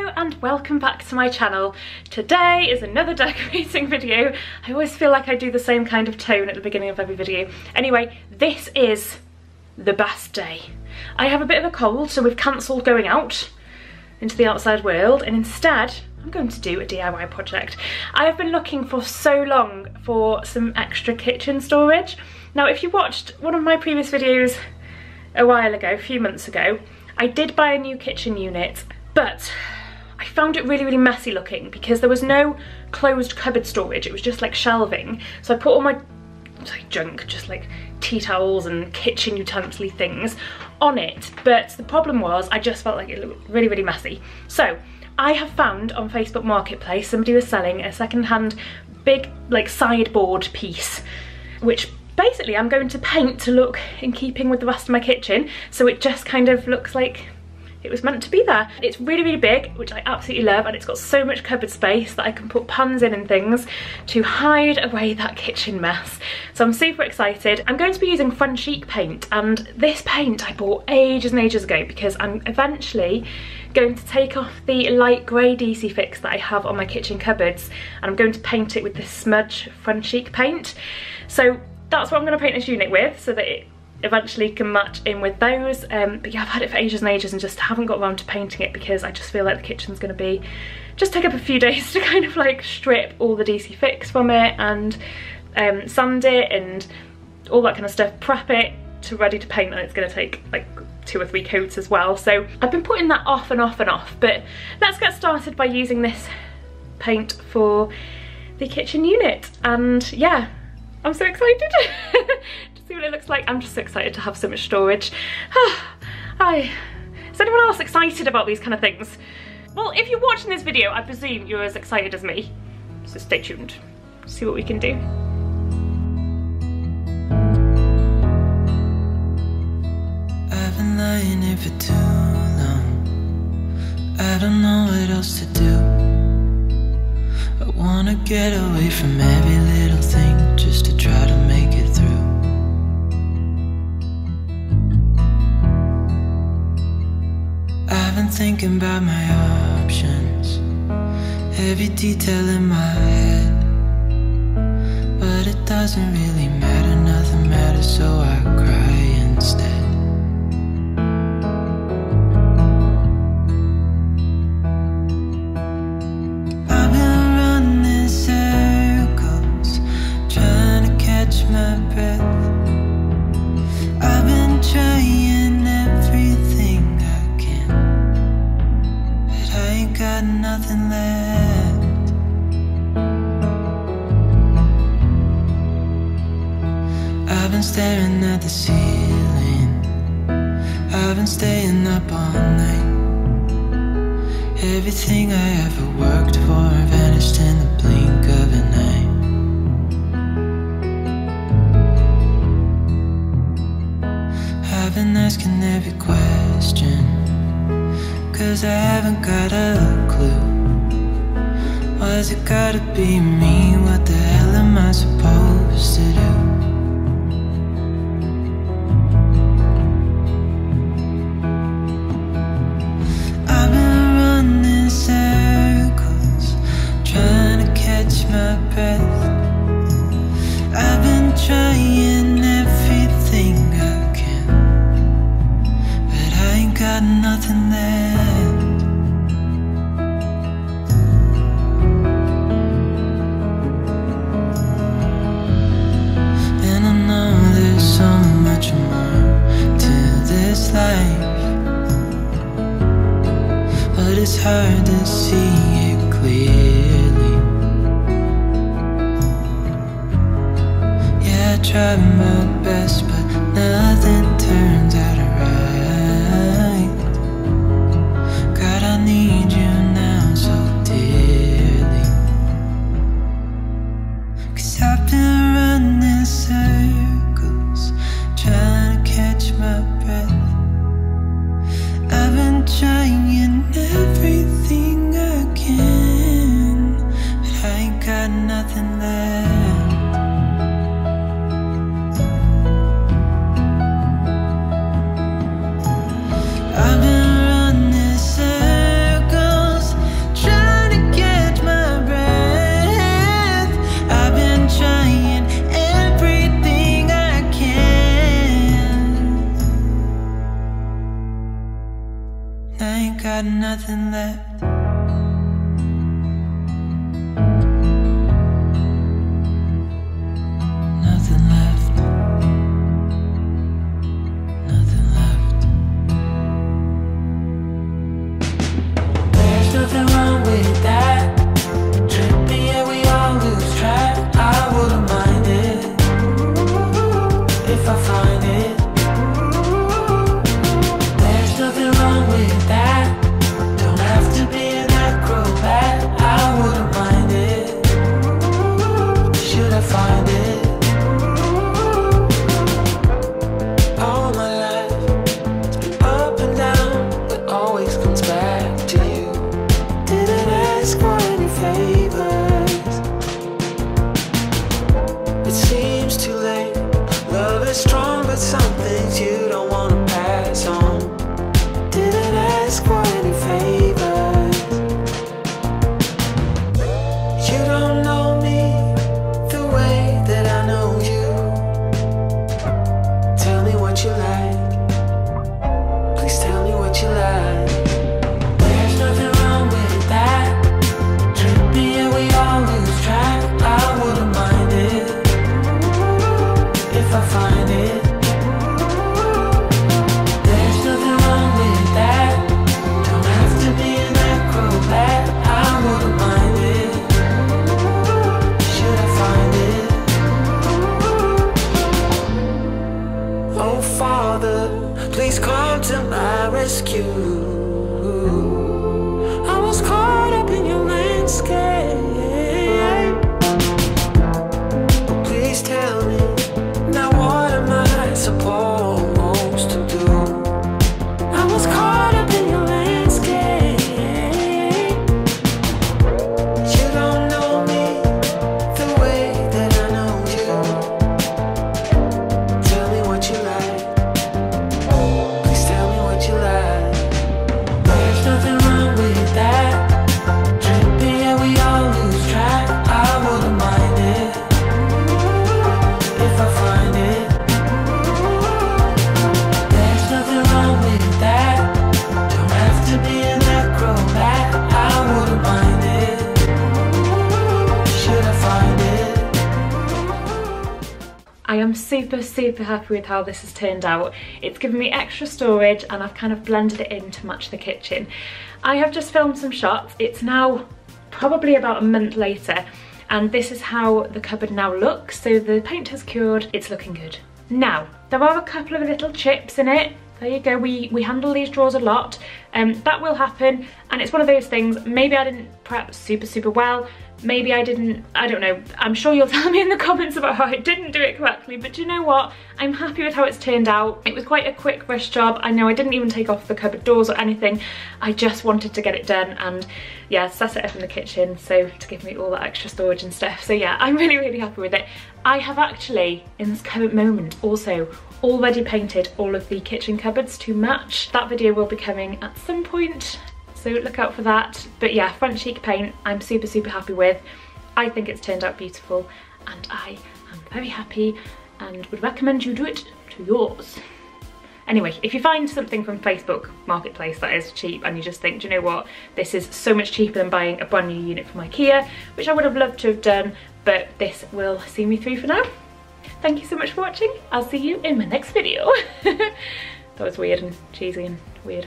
Hello and welcome back to my channel. Today is another decorating video. I always feel like I do the same kind of tone at the beginning of every video. Anyway, this is the bath day. I have a bit of a cold, so we've cancelled going out into the outside world, and instead I'm going to do a DIY project. I have been looking for so long for some extra kitchen storage. Now, if you watched one of my previous videos a while ago, a few months ago, I did buy a new kitchen unit, but I found it really, really messy looking because there was no closed cupboard storage. It was just like shelving. So I put all my junk, just like tea towels and kitchen utensil things on it. But the problem was I just felt like it looked really, really messy. So I have found on Facebook Marketplace, somebody was selling a secondhand big like sideboard piece, which basically I'm going to paint to look in keeping with the rest of my kitchen, so it just kind of looks like it was meant to be there. It's really, really big, which I absolutely love, and it's got so much cupboard space that I can put pans in and things to hide away that kitchen mess. So I'm super excited. I'm going to be using Frenchic paint, and this paint I bought ages and ages ago because I'm eventually going to take off the light grey d-c-fix that I have on my kitchen cupboards, and I'm going to paint it with this smudge Frenchic paint. So that's what I'm going to paint this unit with, so that it eventually can match in with those. But yeah, I've had it for ages and ages and just haven't got around to painting it because I just feel like the kitchen's going to be just take up a few days to kind of like strip all the d-c-fix from it and sand it and all that kind of stuff, prep it to ready to paint, and it's going to take like 2 or 3 coats as well. So I've been putting that off and off and off, but let's get started by using this paint for the kitchen unit. And yeah, I'm so excited to see what it looks like. I'm just so excited to have so much storage. Is anyone else excited about these kind of things? Well, if you're watching this video, I presume you're as excited as me. So stay tuned, see what we can do. I've been lying here for too long. I don't know what else to do. I wanna get away from every little thing, just to try to make it through. I've been thinking about my options, every detail in my head, but it doesn't really matter, nothing matters, so I cry instead. Staring at the ceiling, I've been staying up all night. Everything I ever worked for vanished in the blink of an eye. I've been asking every question, 'cause I haven't got a clue. Why's it gotta be me? What the hell am I supposed to do? It's hard to see it clearly. Yeah, I tried my best, but nothing turns out right. God, I need you now so dearly, 'cause I've been running circles, trying to catch my breath. I've been trying everything I can, but I ain't got nothing left. nothing left. Nothing left. Nothing left. There's nothing wrong with that. Tripping, yeah, we all lose track. I wouldn't mind it if I find it. Super happy with how this has turned out. It's given me extra storage and I've kind of blended it in to match the kitchen. I have just filmed some shots. It's now probably about a month later and this is how the cupboard now looks. So the paint has cured, it's looking good. Now, there are a couple of little chips in it. There you go, we handle these drawers a lot. That will happen and it's one of those things, maybe I didn't prep super well, maybe I didn't, I don't know, I'm sure you'll tell me in the comments about how I didn't do it correctly, but you know what, I'm happy with how it's turned out. It was quite a quick rush job. I know I didn't even take off the cupboard doors or anything, I just wanted to get it done and yeah, set it up in the kitchen so to give me all that extra storage and stuff. So yeah, I'm really happy with it. I have actually, in this current moment, also already painted all of the kitchen cupboards to match. That video will be coming at some point, so look out for that. But yeah, Frenchic paint, I'm super happy with. I think it's turned out beautiful and I am very happy and would recommend you do it to yours. Anyway, if you find something from Facebook Marketplace that is cheap and you just think, do you know what, this is so much cheaper than buying a brand new unit from IKEA, which I would have loved to have done, but this will see me through for now. Thank you so much for watching. I'll see you in my next video. That was weird and cheesy and weird.